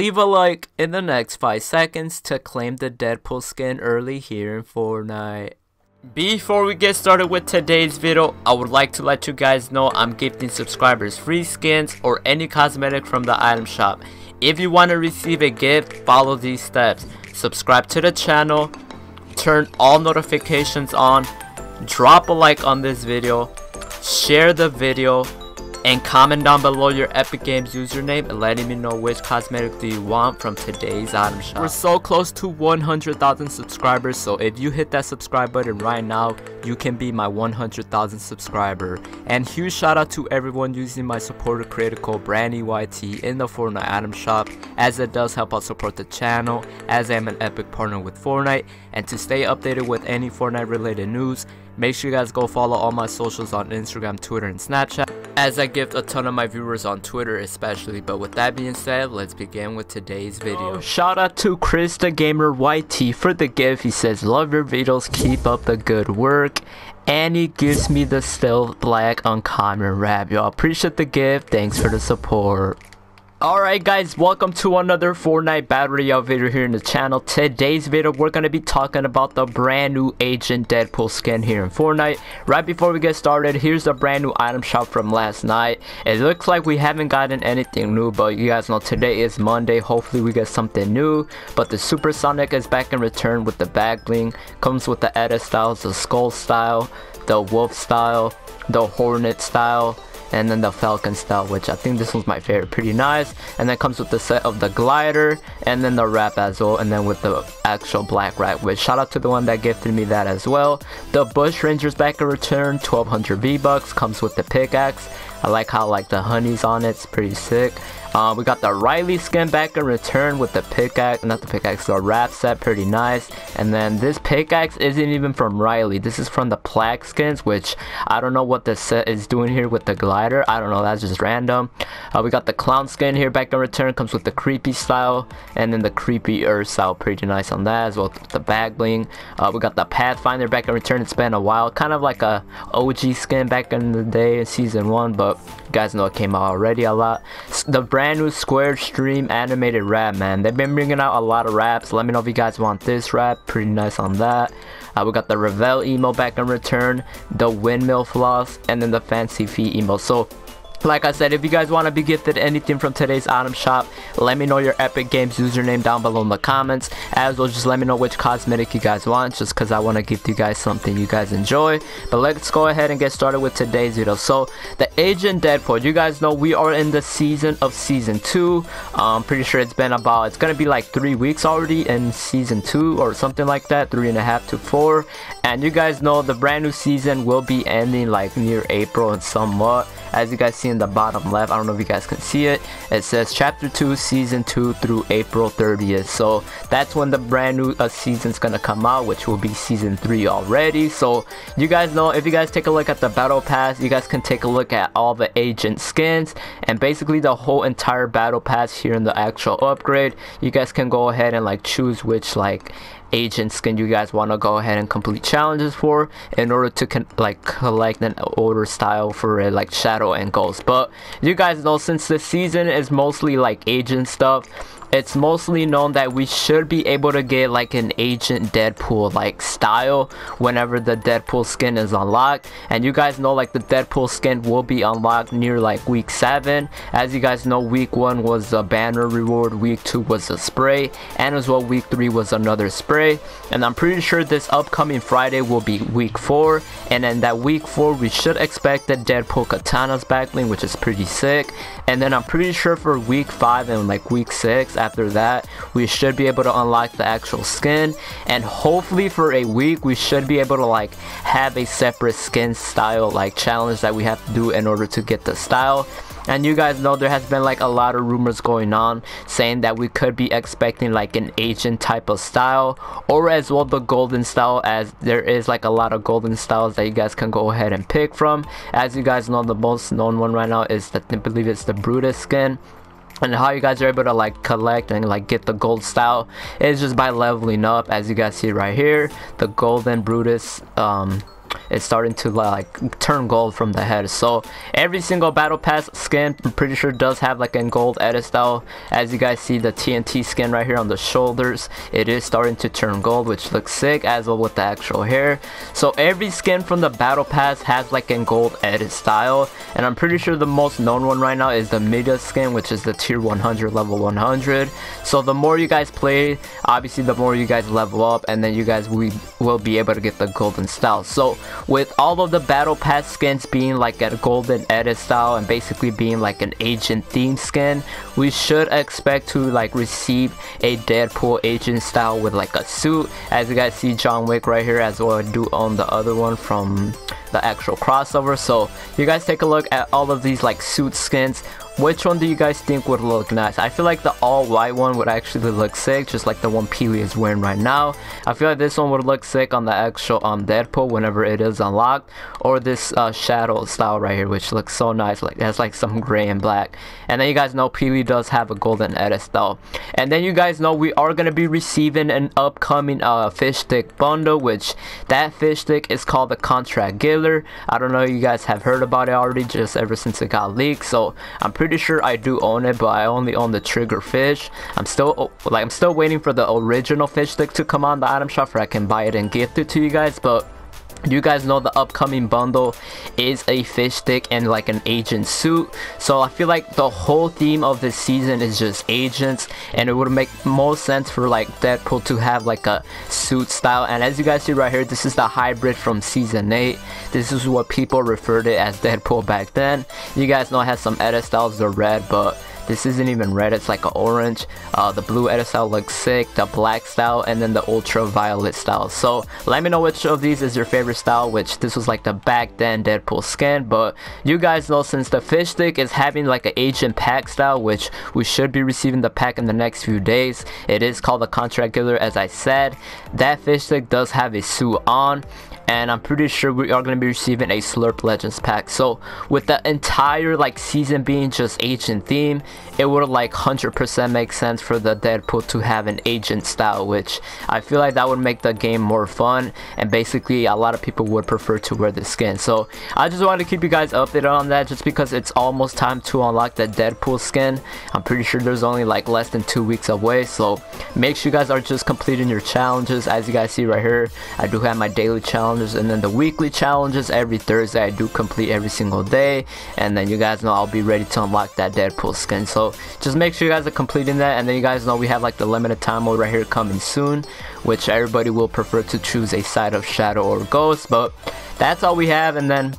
leave a like in the next 5 seconds to claim the Deadpool skin early here in Fortnite. Before we get started with today's video, I would like to let you guys know I'm gifting subscribers free skins or any cosmetic from the item shop. If you want to receive a gift, follow these steps. Subscribe to the channel, turn all notifications on, drop a like on this video, share the video, and comment down below your Epic Games username and letting me know which cosmetic do you want from today's item shop. We're so close to 100,000 subscribers, so if you hit that subscribe button right now, you can be my 100,000 subscriber. And huge shout out to everyone using my supporter creator code BrandyYT in the Fortnite item shop, as it does help out support the channel, as I am an Epic partner with Fortnite. And to stay updated with any Fortnite related news, make sure you guys go follow all my socials on Instagram, Twitter, and Snapchat, as I gift a ton of my viewers on Twitter especially. But with that being said, let's begin with today's video. Shout out to Chris the Gamer YT for the gift. He says, "Love your videos, keep up the good work." And he gives me the Still Black Uncommon Rap. Y'all appreciate the gift. Thanks for the support. Alright guys, welcome to another Fortnite Battle Royale video here in the channel. Today's video, we're going to be talking about the brand new Agent Deadpool skin here in Fortnite. Right before we get started, here's the brand new item shop from last night. It looks like we haven't gotten anything new, but you guys know today is Monday. Hopefully we get something new. But the Supersonic is back in return with the back bling. Comes with the Etta styles, the Skull style, the Wolf style, the Hornet style, and then the Falcon style, which I think this one's my favorite. Pretty nice. And then comes with the set of the glider and then the wrap as well, and then with the actual black wrap, which shout out to the one that gifted me that as well. The Bush Rangers back in return, 1200 V-Bucks, comes with the pickaxe. I like how like the honey's on it, it's pretty sick. We got the Riley skin back in return with the pickaxe, not the pickaxe, the wrap set, pretty nice. And then this pickaxe isn't even from Riley, this is from the plaque skins, which I don't know what this set is doing here with the glider, I don't know, that's just random. We got the clown skin here back in return, comes with the creepy style and then the creepy earth style, pretty nice on that as well, the bag bling. We got the Pathfinder back in return, it's been a while, kind of like a OG skin back in the day in season 1, but you guys know it came out already a lot. The brand new Square Stream animated rap, man, they've been bringing out a lot of raps. Let me know if you guys want this rap, pretty nice on that. We got the Revel emo back in return, the Windmill floss, and then the Fancy Feet emo. So like I said, if you guys want to be gifted anything from today's item shop, let me know your Epic Games username down below in the comments. As well, just let me know which cosmetic you guys want, just because I want to give you guys something you guys enjoy. But let's go ahead and get started with today's video. So, the Agent Deadpool, you guys know we are in the season of Season 2. I'm pretty sure it's been about, it's going to be like 3 weeks already in Season 2 or something like that, 3.5 to 4. And you guys know the brand new season will be ending like near April and somewhat. As you guys see in the bottom left, I don't know if you guys can see it, it says Chapter 2 Season 2 through April 30th. So that's when the brand new season's gonna come out, which will be Season 3 already. So you guys know, if you guys take a look at the Battle Pass, you guys can take a look at all the Agent skins and basically the whole entire Battle Pass here in the actual upgrade. You guys can go ahead and like choose which like Agent skin you guys want to go ahead and complete challenges for in order to like collect an older style for it, like Shadow and Ghost. But you guys know, since this season is mostly like agent stuff, it's mostly known that we should be able to get like an Agent Deadpool like style whenever the Deadpool skin is unlocked. And you guys know like the Deadpool skin will be unlocked near like week 7. As you guys know, week 1 was a banner reward, week 2 was a spray, and as well week 3 was another spray. And I'm pretty sure this upcoming Friday will be week 4, and then that week 4 we should expect the Deadpool katana's backbling, which is pretty sick. And then I'm pretty sure for week 5 and like week 6 after that, we should be able to unlock the actual skin. And hopefully for a week we should be able to like have a separate skin style like challenge that we have to do in order to get the style. And you guys know there has been like a lot of rumors going on saying that we could be expecting like an agent type of style, or as well the golden style, as there is like a lot of golden styles that you guys can go ahead and pick from. As you guys know, the most known one right now is that I believe it's the Brutus skin. And how you guys are able to like collect and like get the gold style is just by leveling up, as you guys see right here, the golden Brutus it's starting to like turn gold from the head. So every single battle pass skin, I'm pretty sure, does have like a gold edit style. As you guys see, the TNT skin right here on the shoulders, it is starting to turn gold, which looks sick, as well with the actual hair. So every skin from the battle pass has like a gold edit style, and I'm pretty sure the most known one right now is the Mira skin, which is the tier 100 level 100. So the more you guys play, obviously the more you guys level up, and then you guys will be able to get the golden style. So with all of the battle pass skins being like a golden edit style and basically being like an agent theme skin, we should expect to like receive a Deadpool agent style with like a suit. As you guys see John Wick right here, as well I do own the other one from the actual crossover. So you guys take a look at all of these like suit skins. Which one do you guys think would look nice? I feel like the all white one would actually look sick, just like the one Pee-Wee is wearing right now. I feel like this one would look sick on the actual Deadpool whenever it is unlocked, or this shadow style right here, which looks so nice. Like it has like some gray and black, and then you guys know Pee-Wee does have a golden edit style. And then you guys know we are gonna be receiving an upcoming fish stick bundle, which that fish stick is called the Contract Giller. I don't know if you guys have heard about it already, just ever since it got leaked. So I'm pretty sure I do own it, but I only own the trigger fish. I'm still waiting for the original fish stick to come on the item shop where I can buy it and gift it to you guys. But you guys know the upcoming bundle is a fish stick and like an agent suit. So I feel like the whole theme of this season is just agents, and it would make most sense for like Deadpool to have like a suit style. And as you guys see right here, this is the hybrid from season 8. This is what people referred to as Deadpool back then. You guys know it has some edit styles, the red, but this isn't even red, it's like an orange. The blue edit style looks sick, the black style, and then the ultraviolet style. So let me know which of these is your favorite style, which this was like the back then Deadpool skin. But you guys know, since the fish stick is having like an agent pack style, which we should be receiving the pack in the next few days, it is called the Contract Giller, as I said. That fish stick does have a suit on, and I'm pretty sure we are going to be receiving a Slurp Legends pack. So with the entire like season being just agent theme, it would like 100% make sense for the Deadpool to have an agent style, which I feel like that would make the game more fun, and basically a lot of people would prefer to wear this skin. So I just wanted to keep you guys updated on that, just because it's almost time to unlock the Deadpool skin. I'm pretty sure there's only like less than 2 weeks away, so make sure you guys are just completing your challenges. As you guys see right here, I do have my daily challenge, and then the weekly challenges every Thursday. I do complete every single day, and then you guys know I'll be ready to unlock that Deadpool skin. So just make sure you guys are completing that, and then you guys know we have like the limited time mode right here coming soon, which everybody will prefer to choose a side of shadow or ghost. But that's all we have, and then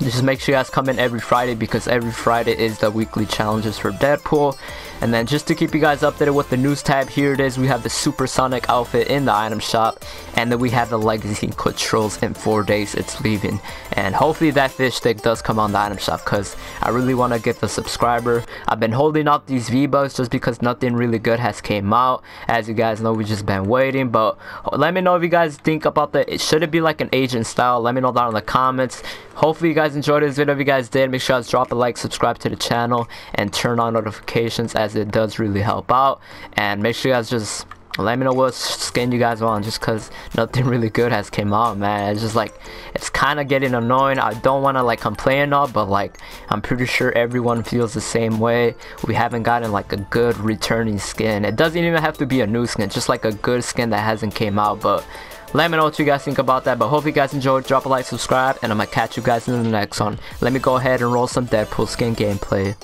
just make sure you guys come in every Friday, because every Friday is the weekly challenges for Deadpool. And then just to keep you guys updated with the news tab, here it is. We have the Supersonic outfit in the item shop, and then we have the Legacy Controls. In 4 days it's leaving, and hopefully that fish stick does come on the item shop, because I really want to get the subscriber. I've been holding up these V-Bucks just because nothing really good has came out. As you guys know, we just been waiting. But let me know if you guys think about that. Should it be like an agent style? Let me know down in the comments. Hopefully you guys enjoyed this video. If you guys did, make sure you guys drop a like, subscribe to the channel, and turn on notifications, as it does really help out. And make sure you guys just let me know what skin you guys want, just because nothing really good has came out, man. It's just like, it's kind of getting annoying. I don't want to like complain and all, but like I'm pretty sure everyone feels the same way. We haven't gotten like a good returning skin. It doesn't even have to be a new skin, just like a good skin that hasn't came out. But let me know what you guys think about that. But hope you guys enjoyed. Drop a like, subscribe, and I'm gonna catch you guys in the next one. Let me go ahead and roll some Deadpool skin gameplay.